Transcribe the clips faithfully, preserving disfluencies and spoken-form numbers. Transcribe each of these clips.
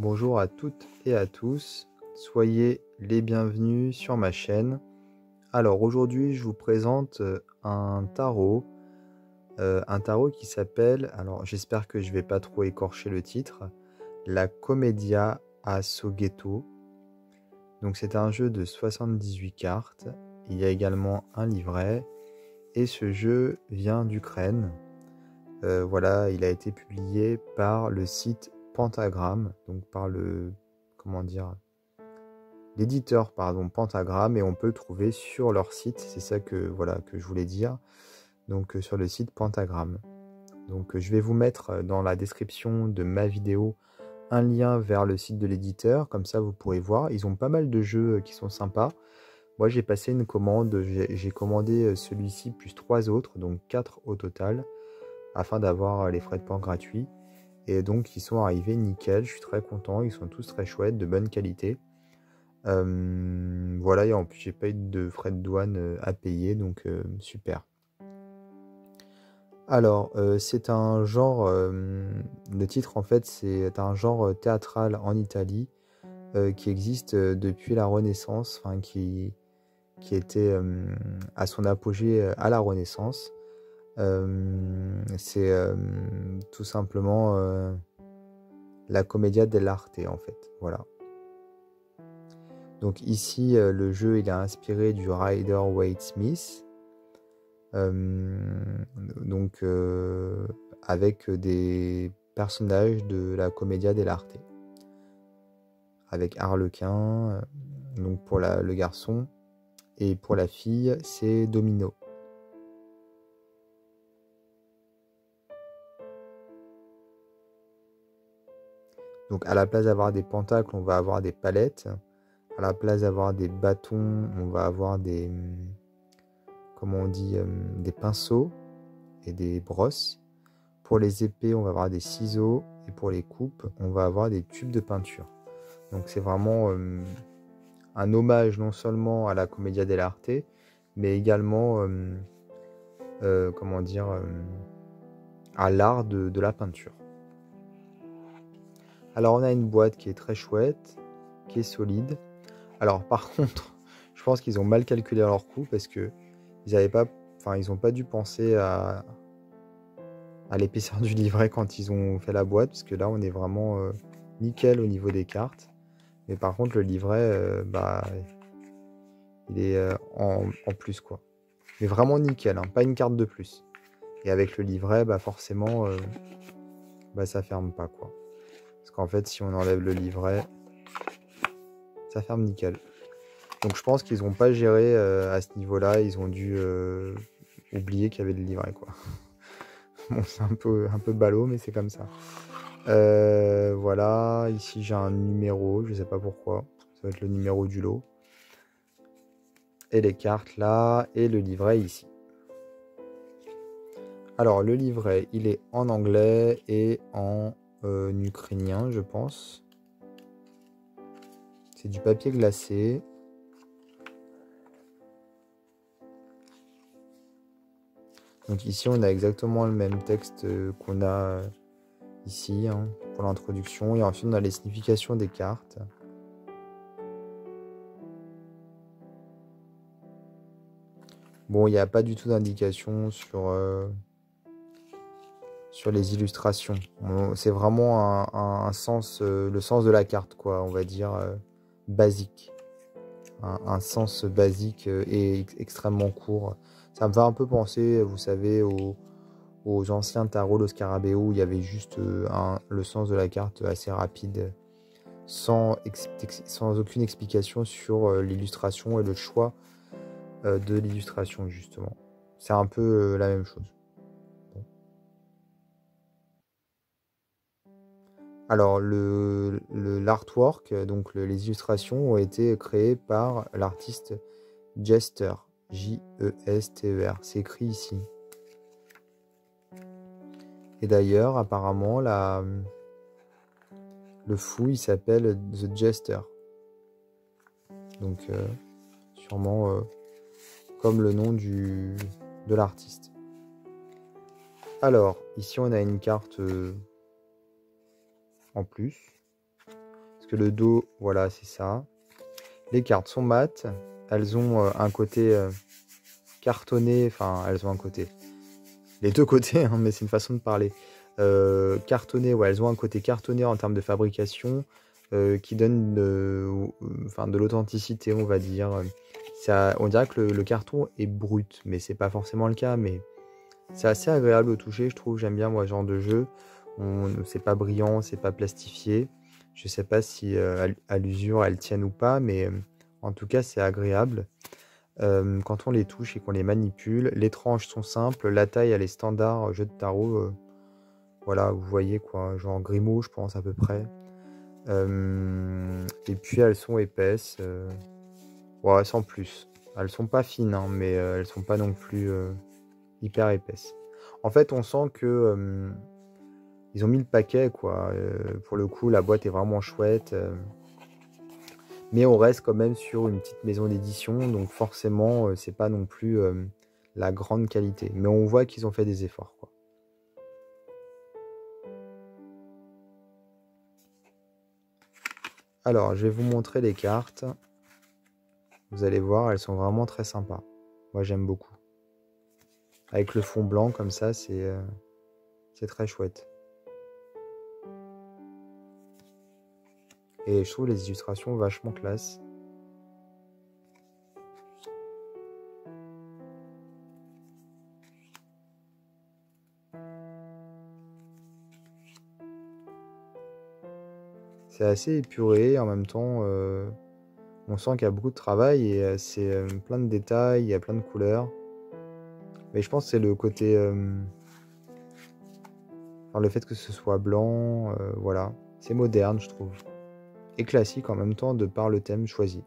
Bonjour à toutes et à tous, soyez les bienvenus sur ma chaîne. Alors aujourd'hui je vous présente un tarot, euh, un tarot qui s'appelle, alors j'espère que je vais pas trop écorcher le titre, La Commedia a Soggetto. Donc c'est un jeu de soixante-dix-huit cartes, il y a également un livret et ce jeu vient d'Ukraine. Euh, voilà, il a été publié par le site Pentagram, donc par le comment dire l'éditeur pardon Pentagram, et on peut le trouver sur leur site, c'est ça que voilà que je voulais dire, donc sur le site Pentagram. Donc je vais vous mettre dans la description de ma vidéo un lien vers le site de l'éditeur, comme ça vous pourrez voir, ils ont pas mal de jeux qui sont sympas. Moi j'ai passé une commande, j'ai commandé celui-ci plus trois autres, donc quatre au total, afin d'avoir les frais de port gratuits. Et donc ils sont arrivés nickel, je suis très content, ils sont tous très chouettes, de bonne qualité. Euh, voilà, et en plus j'ai pas eu de frais de douane à payer, donc euh, super. Alors euh, c'est un genre, euh, le titre en fait c'est un genre théâtral en Italie euh, qui existe depuis la Renaissance, enfin qui, qui était euh, à son apogée à la Renaissance. Euh, c'est euh, tout simplement euh, la Commedia dell'arte en fait, voilà. Donc ici euh, le jeu il est inspiré du Rider Waite Smith, euh, donc euh, avec des personnages de la Commedia dell'arte, avec Arlequin euh, donc pour la, le garçon, et pour la fille c'est Domino. Donc à la place d'avoir des pentacles, on va avoir des palettes. À la place d'avoir des bâtons, on va avoir des, comment on dit, euh, des pinceaux et des brosses. Pour les épées, on va avoir des ciseaux. Et pour les coupes, on va avoir des tubes de peinture. Donc c'est vraiment euh, un hommage non seulement à la Commedia dell'arte, mais également, euh, euh, comment dire, euh, à l'art de, de la peinture. Alors on a une boîte qui est très chouette, qui est solide. Alors par contre, je pense qu'ils ont mal calculé leur coût, parce que ils n'avaient pas, enfin ils n'ont pas dû penser à, à l'épaisseur du livret quand ils ont fait la boîte, parce que là on est vraiment euh, nickel au niveau des cartes. Mais par contre le livret, euh, bah, il est euh, en, en plus quoi. Mais vraiment nickel, hein, pas une carte de plus. Et avec le livret, bah forcément, euh, bah ça ferme pas quoi. Parce qu'en fait, si on enlève le livret, ça ferme nickel. Donc je pense qu'ils n'ont pas géré euh, à ce niveau-là. Ils ont dû euh, oublier qu'il y avait le livret, quoi. Bon, c'est un peu, un peu ballot, mais c'est comme ça. Euh, voilà, ici j'ai un numéro, je ne sais pas pourquoi. Ça va être le numéro du lot. Et les cartes là, et le livret ici. Alors le livret, il est en anglais et en... Euh, ukrainien je pense, c'est du papier glacé. Donc ici on a exactement le même texte qu'on a ici hein, pour l'introduction, et ensuite on a les significations des cartes. Bon, il n'y a pas du tout d'indication sur euh sur les illustrations, c'est vraiment un, un, un sens, euh, le sens de la carte quoi, on va dire euh, basique, un, un sens basique euh, et extrêmement court. Ça me fait un peu penser, vous savez, aux, aux anciens tarots, le Scarabéo, où il y avait juste euh, un, le sens de la carte assez rapide, sans, ex sans aucune explication sur euh, l'illustration et le choix euh, de l'illustration justement. C'est un peu euh, la même chose. Alors, le, le, l'artwork, donc le, les illustrations, ont été créées par l'artiste Jester, J E S T E R, c'est écrit ici. Et d'ailleurs, apparemment, la, le fou, il s'appelle The Jester. Donc, euh, sûrement euh, comme le nom du, de l'artiste. Alors, ici, on a une carte... Euh, en plus que le dos, voilà, c'est ça. Les cartes sont mates. Elles ont euh, un côté euh, cartonné. Enfin, elles ont un côté. Les deux côtés, hein, mais c'est une façon de parler. Euh, cartonné, ouais, elles ont un côté cartonné en termes de fabrication euh, qui donne de, enfin, de l'authenticité, on va dire. Ça, on dirait que le, le carton est brut, mais c'est pas forcément le cas, mais c'est assez agréable au toucher, je trouve. J'aime bien, moi, ce genre de jeu. C'est pas brillant, c'est pas plastifié. Je sais pas si euh, à l'usure elles tiennent ou pas, mais euh, en tout cas c'est agréable euh, quand on les touche et qu'on les manipule. Les tranches sont simples, la taille elle est standard jeu de tarot. Euh, voilà, vous voyez quoi, genre Grimaud je pense à peu près. Euh, et puis elles sont épaisses, euh, ouais, sans plus. Elles sont pas fines, hein, mais euh, elles sont pas non plus euh, hyper épaisses. En fait on sent que euh, ils ont mis le paquet, quoi. Euh, pour le coup, la boîte est vraiment chouette. Euh... Mais on reste quand même sur une petite maison d'édition. Donc forcément, euh, c'est pas non plus euh, la grande qualité. Mais on voit qu'ils ont fait des efforts, quoi. Alors, je vais vous montrer les cartes. Vous allez voir, elles sont vraiment très sympas. Moi, j'aime beaucoup. Avec le fond blanc, comme ça, c'est euh, c'est très chouette. Et je trouve les illustrations vachement classe. C'est assez épuré, en même temps euh, on sent qu'il y a beaucoup de travail et euh, c'est euh, plein de détails, il y a plein de couleurs. Mais je pense que c'est le côté... Euh, enfin, le fait que ce soit blanc, euh, voilà. C'est moderne, je trouve. Et classique en même temps de par le thème choisi.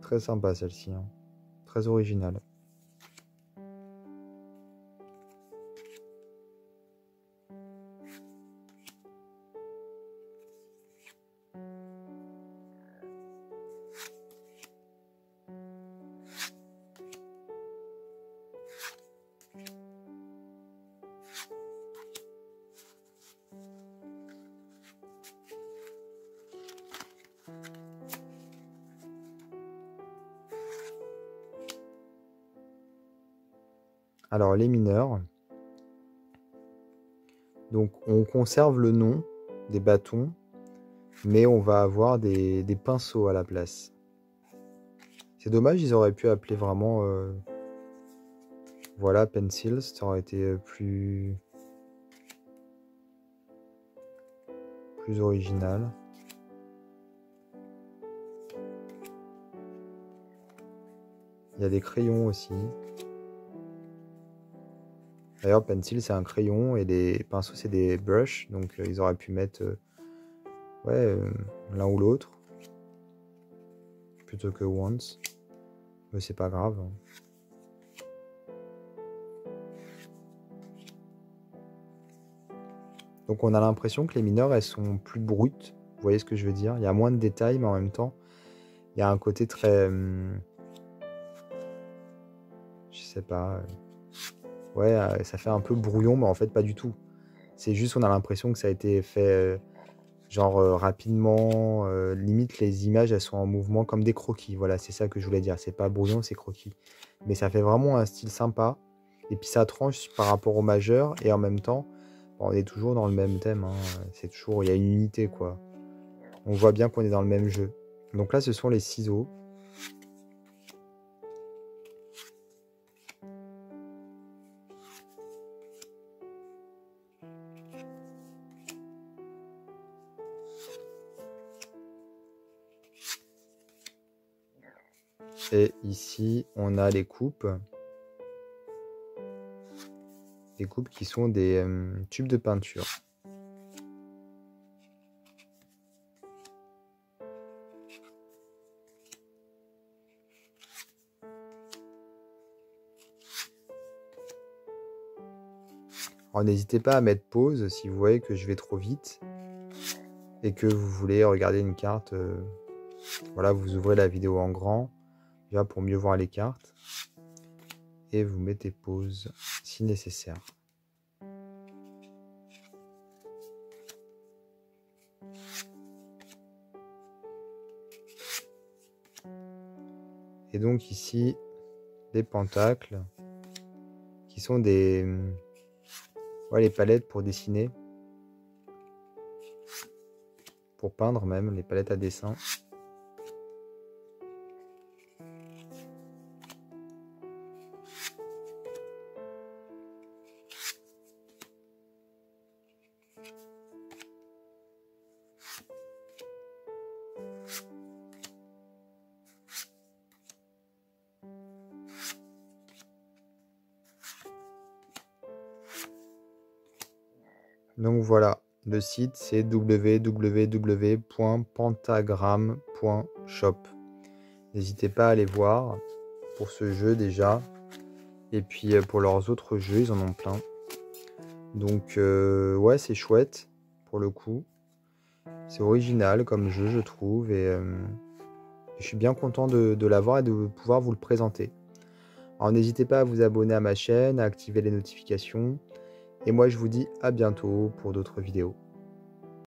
Très sympa celle-ci, hein. Très originale. Alors, les mineurs, donc on conserve le nom des bâtons, mais on va avoir des, des pinceaux à la place. C'est dommage, ils auraient pu appeler vraiment, euh, voilà, pencils, ça aurait été plus, plus original. Il y a des crayons aussi. D'ailleurs, pencil, c'est un crayon et les pinceaux, c'est des brushes. Donc, euh, ils auraient pu mettre euh, ouais, euh, l'un ou l'autre plutôt que once. Mais c'est pas grave. Donc, on a l'impression que les mineures, elles sont plus brutes. Vous voyez ce que je veux dire? Il y a moins de détails, mais en même temps, il y a un côté très... Hum, je sais pas... Euh, ouais, ça fait un peu brouillon, mais en fait, pas du tout. C'est juste, on a l'impression que ça a été fait, euh, genre, euh, rapidement. Euh, limite, les images, elles sont en mouvement comme des croquis. Voilà, c'est ça que je voulais dire. C'est pas brouillon, c'est croquis. Mais ça fait vraiment un style sympa. Et puis, ça tranche par rapport au majeur. Et en même temps, bon, on est toujours dans le même thème. Hein. C'est toujours... Il y a une unité, quoi. On voit bien qu'on est dans le même jeu. Donc là, ce sont les ciseaux. Et ici, on a les coupes. Des coupes qui sont des euh, tubes de peinture. Alors, n'hésitez pas à mettre pause si vous voyez que je vais trop vite et que vous voulez regarder une carte. Euh, voilà, vous ouvrez la vidéo en grand. Pour mieux voir les cartes. et vous mettez pause si nécessaire. Et donc ici, des pentacles qui sont des ouais, les palettes pour dessiner, pour peindre même, les palettes à dessin. Donc voilà, le site c'est w w w point pentagram point shop. N'hésitez pas à aller voir pour ce jeu déjà. Et puis pour leurs autres jeux, ils en ont plein. Donc euh, ouais, c'est chouette pour le coup. C'est original comme jeu, je trouve. Et euh, je suis bien content de, de l'avoir et de pouvoir vous le présenter. Alors n'hésitez pas à vous abonner à ma chaîne, à activer les notifications. Et moi, je vous dis à bientôt pour d'autres vidéos.